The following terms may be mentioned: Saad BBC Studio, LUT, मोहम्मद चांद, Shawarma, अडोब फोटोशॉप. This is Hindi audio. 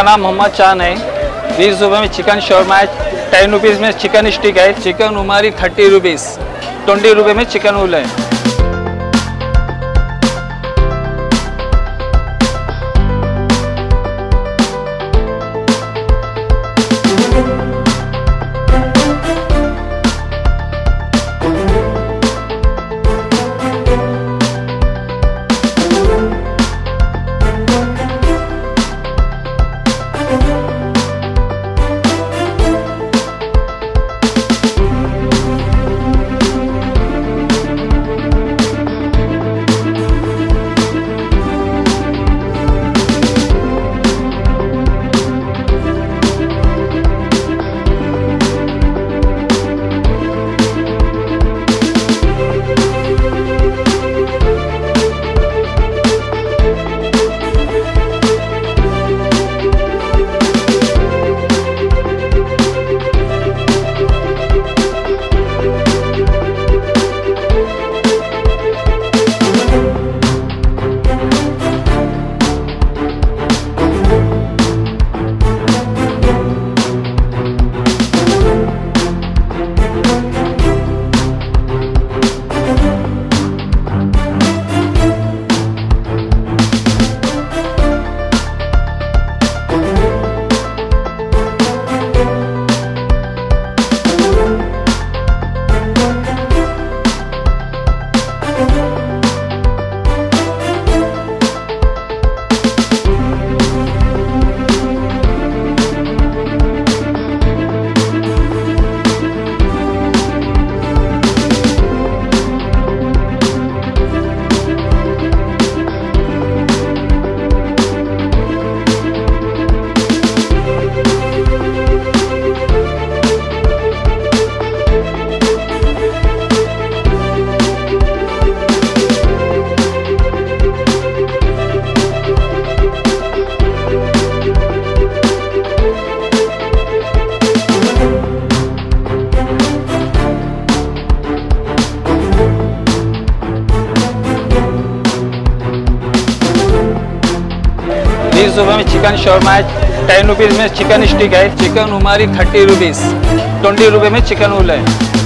मेरा नाम मोहम्मद चांद है। 20 रुपये में चिकन शोरमा है। 10 रुपीज़ में चिकन स्टिक है। चिकन उमारी 30 रुपीज़। 20 रुपये में चिकन उल है। ₹20 में चिकन शोरमा है। 10 रुपीज़ में चिकन स्टिक है। चिकन उमारी 30 रुपीज़। 20 रुपये में चिकन उल है।